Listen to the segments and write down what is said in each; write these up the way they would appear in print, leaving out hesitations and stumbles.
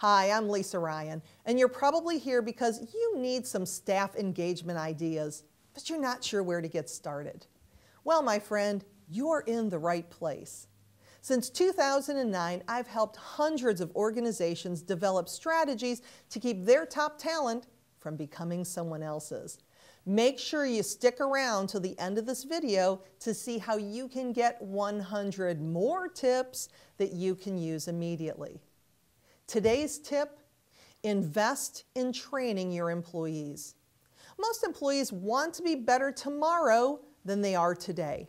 Hi, I'm Lisa Ryan, and you're probably here because you need some staff engagement ideas, but you're not sure where to get started. Well, my friend, you're in the right place. Since 2009, I've helped hundreds of organizations develop strategies to keep their top talent from becoming someone else's. Make sure you stick around till the end of this video to see how you can get 100 more tips that you can use immediately. Today's tip: invest in training your employees. Most employees want to be better tomorrow than they are today.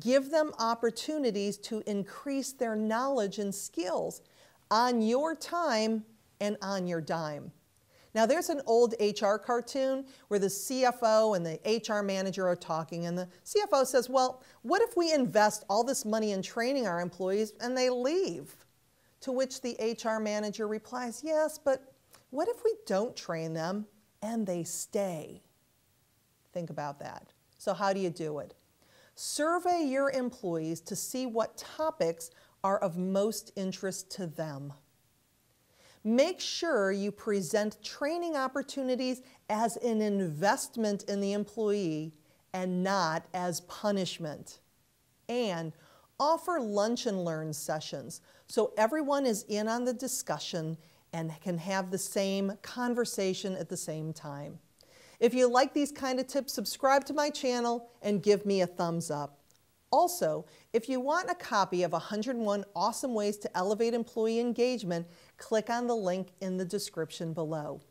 Give them opportunities to increase their knowledge and skills on your time and on your dime. Now, there's an old HR cartoon where the CFO and the HR manager are talking, and the CFO says, well, what if we invest all this money in training our employees and they leave? To which the HR manager replies, yes, but what if we don't train them and they stay? Think about that. So how do you do it? Survey your employees to see what topics are of most interest to them. Make sure you present training opportunities as an investment in the employee and not as punishment. And offer lunch and learn sessions so everyone is in on the discussion and can have the same conversation at the same time. If you like these kind of tips, subscribe to my channel and give me a thumbs up. Also, if you want a copy of 101 Awesome Ways to Elevate Employee Engagement, click on the link in the description below.